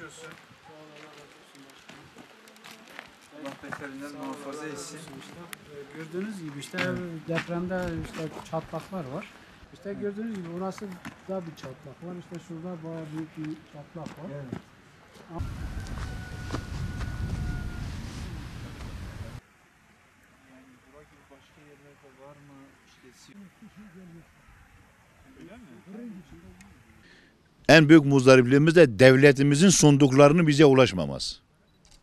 çalışıyorsun. Allah beterinden muhafaza etsin. Gördüğünüz gibi işte depremde işte çatlaklar var. İşte gördüğünüz gibi burası da bir çatlak var. İşte şurada bayağı büyük bir çatlak var. Evet. En büyük muzdaripliğimiz de devletimizin sunduklarını bize ulaşmaması.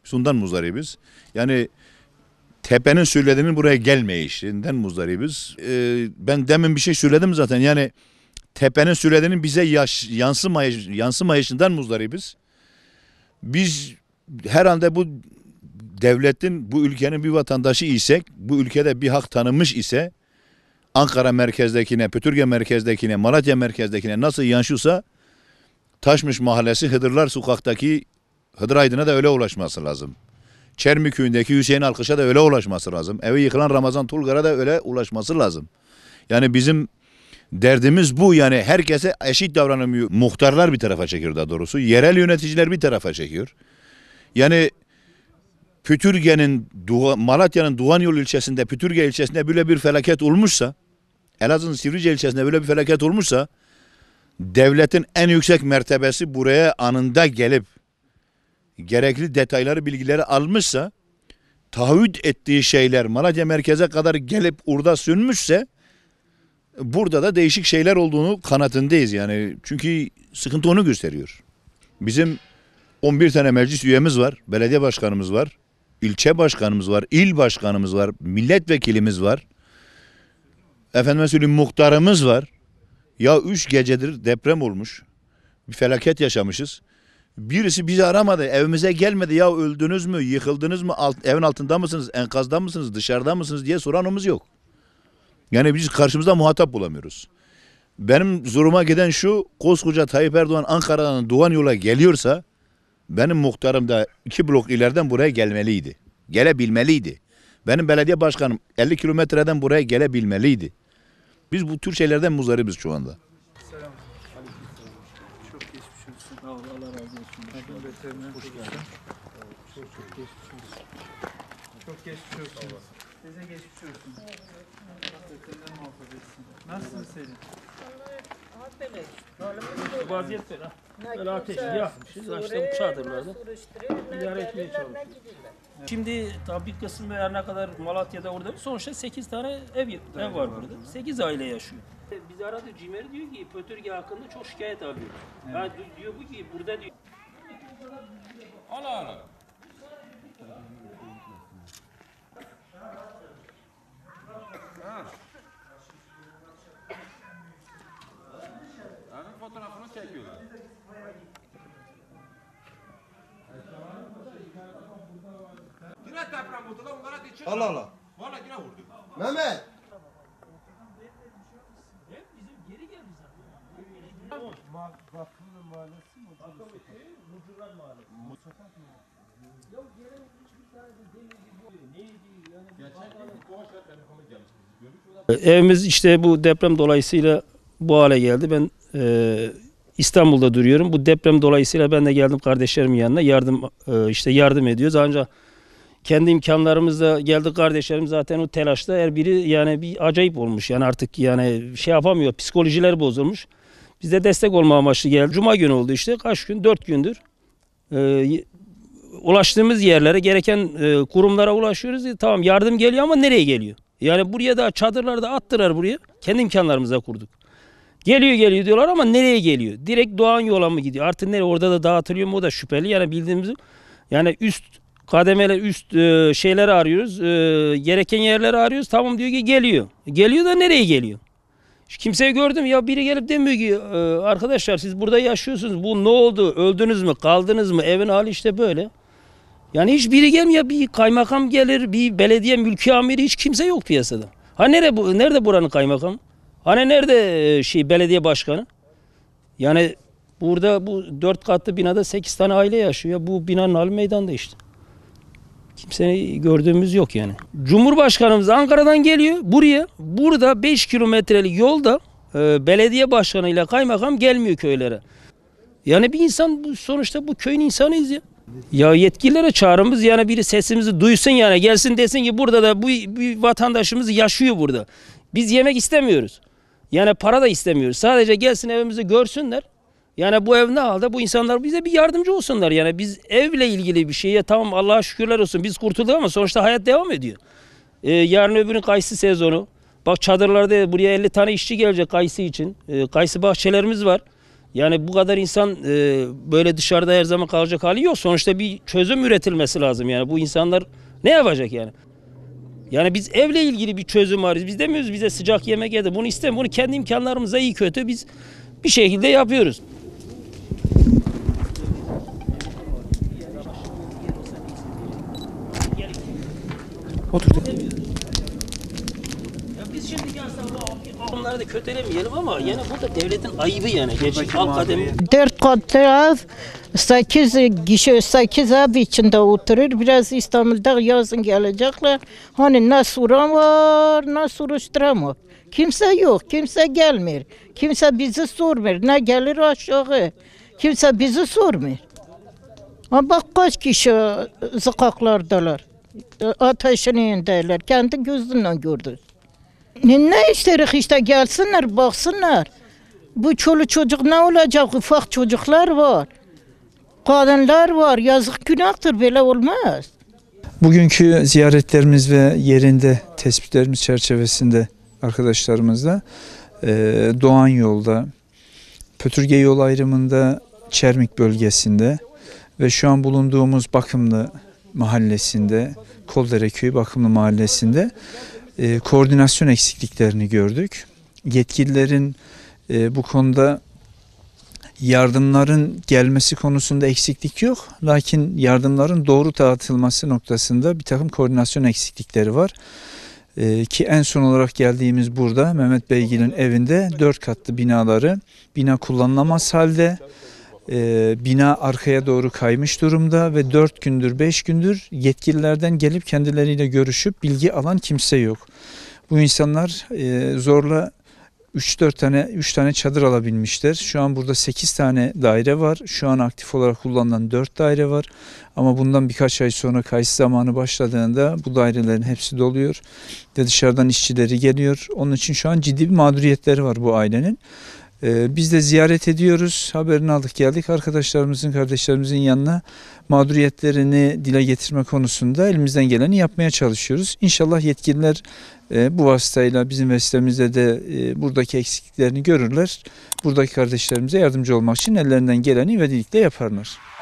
Sundan muzdaribiz. Yani tepenin söylediğinin buraya gelmeyişinden muzdaribiz. Ben demin bir şey söyledim zaten. Yani tepenin söylediğinin bize yansımayışından muzdaribiz. Biz herhalde bu devletin, bu ülkenin bir vatandaşı isek, bu ülkede bir hak tanınmış ise Ankara merkezdekine, Pütürge merkezdekine, Malatya merkezdekine nasıl yansıyorsa Taşmış Mahallesi Hıdırlar Sokak'taki Hıdır Aydın'a da öyle ulaşması lazım. Çermik köyündeki Hüseyin Alkış'a da öyle ulaşması lazım. Evi yıkılan Ramazan Tulgar'a da öyle ulaşması lazım. Yani bizim derdimiz bu, yani herkese eşit davranılmıyor. Muhtarlar bir tarafa çekiyor daha doğrusu. Yerel yöneticiler bir tarafa çekiyor. Yani Pütürge'nin, Malatya'nın Duanyol ilçesinde, Pütürge ilçesinde böyle bir felaket olmuşsa, Elazığ'ın Sivrice ilçesinde böyle bir felaket olmuşsa, devletin en yüksek mertebesi buraya anında gelip gerekli detayları, bilgileri almışsa, taahhüt ettiği şeyler Malatya merkeze kadar gelip orada sönmüşse, burada da değişik şeyler olduğunu kanaatindayız yani. Çünkü sıkıntı onu gösteriyor. Bizim 11 tane meclis üyemiz var, belediye başkanımız var, ilçe başkanımız var, il başkanımız var, milletvekilimiz var, efendime söyleyeyim muhtarımız var. Ya 3 gecedir deprem olmuş, bir felaket yaşamışız. Birisi bizi aramadı, evimize gelmedi. Ya öldünüz mü, yıkıldınız mı, evin altında mısınız, enkazda mısınız, dışarıda mısınız diye soranımız yok. Yani biz karşımızda muhatap bulamıyoruz. Benim zoruma giden şu, koskoca Tayyip Erdoğan Ankara'dan Duanyol'a geliyorsa, benim muhtarım da 2 blok ileriden buraya gelmeliydi. Gelebilmeliydi. Benim belediye başkanım 50 kilometreden buraya gelebilmeliydi. Biz bu tür şeylerden muzdaribiz şu anda. Selam. Çok geçmiş olsun. Sağ ol, Allah razı olsun. Tabii veteriner hoş geldin. Çok geçmiş olsun. Çok geçmiş olsun. Size geçmiş olsun. Veteriner muhafaza etsin. Nasılsın Selin? Bu vaziyet fena. Böyle ateşi yakmışız. Açtım çadırlarda. İdare etmeye çalışıyoruz. Şimdi tabii kısım her ne kadar Malatya'da orada sonuçta 8 tane ev var burada. 8 aile yaşıyor. Bizi aradı Cimer, diyor ki Pötürge hakkında çok şikayet alıyor. Yani diyor bu ki burada diyor. Ala. Fotoğrafını çekiyorlar. Direkt deprem oldu da onlara geçiyor. Allah Allah. Valla yine vurdu. Mehmet. Hep bizim geri geldi zaten. Vakfı'nın mahallesi mi? Mucurlar mahallesi. Sokak mı? Yok gelen hiçbir tane değil. Neydi? Yani geçen gün koğuşa telefonu gelmiş. Evimiz işte bu deprem dolayısıyla bu hale geldi. Ben İstanbul'da duruyorum. Bu deprem dolayısıyla ben de geldim kardeşlerimin yanına. Yardım ediyoruz. Ancak kendi imkanlarımızla geldik kardeşlerim zaten o telaşta. Her biri yani bir acayip olmuş. Yani artık yani şey yapamıyor. Psikolojiler bozulmuş. Biz de destek olma amaçlı geldik. Cuma günü oldu işte. Kaç gün? 4 gündür. Ulaştığımız yerlere, gereken kurumlara ulaşıyoruz. Tamam yardım geliyor ama nereye geliyor? Yani buraya da çadırlar da attılar buraya. Kendi imkanlarımıza kurduk. Geliyor diyorlar ama nereye geliyor? Direkt Duanyol'a mı gidiyor? Artık nereye? Orada da dağıtılıyor mu? O da şüpheli. Yani bildiğimiz yani üst kademeler, üst şeyleri arıyoruz. Gereken yerleri arıyoruz. Tamam diyor ki geliyor. Geliyor da nereye geliyor? Şu kimseyi gördüm ya, biri gelip demiyor ki arkadaşlar siz burada yaşıyorsunuz. Bu ne oldu? Öldünüz mü? Kaldınız mı? Evin hali işte böyle. Yani hiç biri gelmiyor. Bir kaymakam gelir, bir belediye mülki amiri, hiç kimse yok piyasada. Ha nerede buranın kaymakamı? Hani nerede belediye başkanı? Yani burada bu 4 katlı binada 8 tane aile yaşıyor. Bu binanın hali meydanda işte. Kimseyi gördüğümüz yok yani. Cumhurbaşkanımız Ankara'dan geliyor buraya. Burada 5 kilometrelik yolda belediye başkanıyla kaymakam gelmiyor köylere. Yani bir insan sonuçta bu köyün insanıyız ya. Ya yetkililere çağrımız, yani biri sesimizi duysun, yani gelsin desin ki burada da bu vatandaşımız yaşıyor burada. Biz yemek istemiyoruz. Yani para da istemiyoruz. Sadece gelsin evimizi görsünler. Yani bu ev ne halde? Bu insanlar bize bir yardımcı olsunlar. Yani biz evle ilgili bir şeye, tamam Allah'a şükürler olsun biz kurtulduk ama sonuçta hayat devam ediyor. Yarın öbürün kayısı sezonu. Bak çadırlarda buraya 50 tane işçi gelecek kayısı için. Kayısı bahçelerimiz var. Yani bu kadar insan böyle dışarıda her zaman kalacak hali yok. Sonuçta bir çözüm üretilmesi lazım. Yani bu insanlar ne yapacak yani? Yani biz evle ilgili bir çözüm arıyoruz. Biz demiyoruz bize sıcak yemek yedi. Bunu istemiyoruz. Bunu kendi imkanlarımıza iyi kötü biz bir şekilde yapıyoruz. Oturduk. Biz şimdi onları da kötülemeyelim ama yani bu da devletin ayıbı yani. Dört katlı ev, 8 kişi 8 ev içinde oturur. Biraz İstanbul'da yazın gelecekler. Hani ne soran var, ne soruşturan var. Kimse yok, kimse gelmiyor. Kimse bizi sormuyor. Ne gelir aşağı. Kimse bizi sormuyor. Ama bak kaç kişi zıkaklardalar. Ateşin yanındaylar. Kendi gözünle gördük. Ne isteriz işte, gelsinler baksınlar. Bu çoluk çocuk ne olacak? Ufak çocuklar var. Kadınlar var. Yazık günahtır, böyle olmaz. Bugünkü ziyaretlerimiz ve yerinde tespitlerimiz çerçevesinde arkadaşlarımızla Duanyol'da, Pütürge yol ayrımında, Çermik bölgesinde ve şu an bulunduğumuz Bakımlı mahallesinde, Koldere Köyü Bakımlı mahallesinde koordinasyon eksikliklerini gördük. Yetkililerin bu konuda yardımların gelmesi konusunda eksiklik yok. Lakin yardımların doğru dağıtılması noktasında bir takım koordinasyon eksiklikleri var. Ki en son olarak geldiğimiz burada Mehmet Beygil'in evinde 4 katlı binaları, bina kullanılamaz halde. Bina arkaya doğru kaymış durumda ve 4 gündür 5 gündür yetkililerden gelip kendileriyle görüşüp bilgi alan kimse yok. Bu insanlar zorla 3 tane çadır alabilmişler. Şu an burada 8 tane daire var. Şu an aktif olarak kullanılan 4 daire var. Ama bundan birkaç ay sonra kayısı zamanı başladığında bu dairelerin hepsi doluyor ve dışarıdan işçileri geliyor. Onun için şu an ciddi bir mağduriyetleri var bu ailenin. Biz de ziyaret ediyoruz, haberini aldık geldik. Arkadaşlarımızın, kardeşlerimizin yanına mağduriyetlerini dile getirme konusunda elimizden geleni yapmaya çalışıyoruz. İnşallah yetkililer bu vasıtayla bizim vesilemizde de buradaki eksikliklerini görürler. Buradaki kardeşlerimize yardımcı olmak için ellerinden geleni ve dedikleri yaparlar.